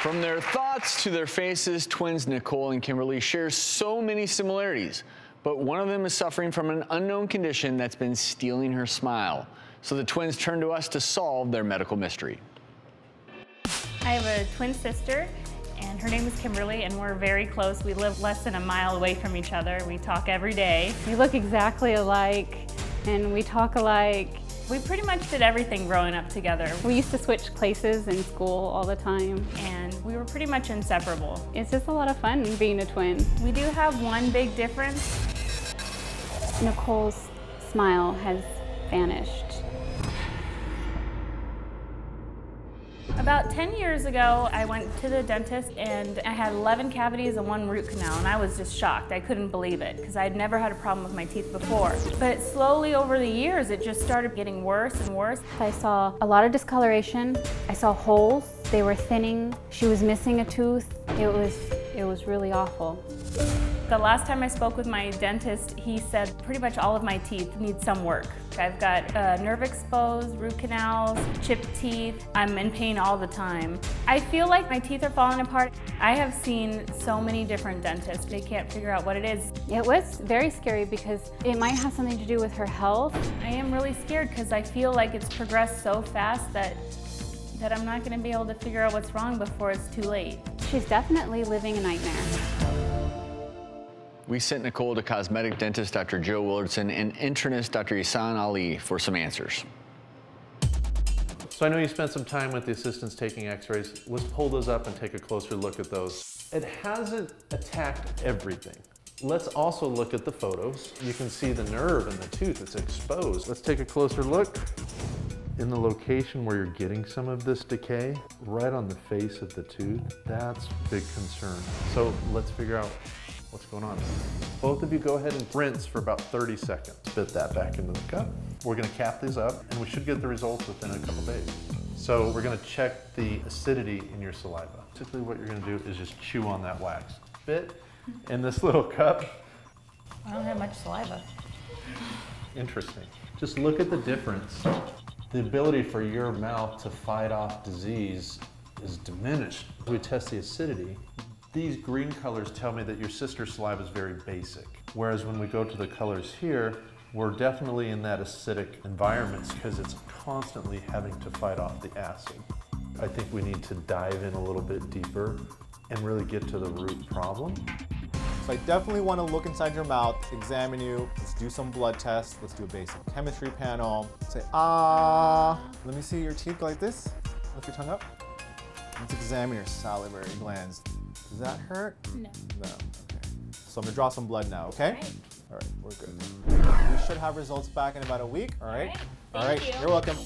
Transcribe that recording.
From their thoughts to their faces, twins Nicole and Kimberly share so many similarities, but one of them is suffering from an unknown condition that's been stealing her smile. So the twins turn to us to solve their medical mystery. I have a twin sister, and her name is Kimberly, and we're very close. We live less than a mile away from each other. We talk every day. We look exactly alike, and we talk alike. We pretty much did everything growing up together. We used to switch places in school all the time. And we were pretty much inseparable. It's just a lot of fun being a twin. We do have one big difference. Nicole's smile has vanished. About 10 years ago, I went to the dentist and I had 11 cavities and one root canal, and I was just shocked. I couldn't believe it because I had never had a problem with my teeth before. But slowly over the years, it just started getting worse and worse. I saw a lot of discoloration. I saw holes. They were thinning. She was missing a tooth. It was really awful. The last time I spoke with my dentist, he said pretty much all of my teeth need some work. I've got nerve exposed, root canals, chipped teeth. I'm in pain all the time. I feel like my teeth are falling apart. I have seen so many different dentists. They can't figure out what it is. It was very scary because it might have something to do with her health. I am really scared because I feel like it's progressed so fast that I'm not going to be able to figure out what's wrong before it's too late. She's definitely living a nightmare. We sent Nicole to cosmetic dentist Dr. Joe Willardson and internist Dr. Isan Ali for some answers. So I know you spent some time with the assistants taking x-rays. Let's pull those up and take a closer look at those. It hasn't attacked everything. Let's also look at the photos. You can see the nerve and the tooth, it's exposed. Let's take a closer look. In the location where you're getting some of this decay, right on the face of the tooth, that's a big concern. So let's figure out what's going on. Both of you go ahead and rinse for about 30 seconds. Spit that back into the cup. We're gonna cap these up, and we should get the results within a couple days. So we're gonna check the acidity in your saliva. Typically what you're gonna do is just chew on that wax. Spit in this little cup. I don't have much saliva. Interesting. Just look at the difference. The ability for your mouth to fight off disease is diminished. We test the acidity. These green colors tell me that your sister's saliva is very basic. Whereas when we go to the colors here, we're definitely in that acidic environment because it's constantly having to fight off the acid. I think we need to dive in a little bit deeper and really get to the root problem. So I definitely want to look inside your mouth, examine you, let's do some blood tests, let's do a basic chemistry panel. Say, let me see your teeth like this. Lift your tongue up. Let's examine your salivary glands. Does that hurt? No. No, okay. So I'm gonna draw some blood now, okay? All right, we're good. We should have results back in about a week, all right? All right, you're welcome.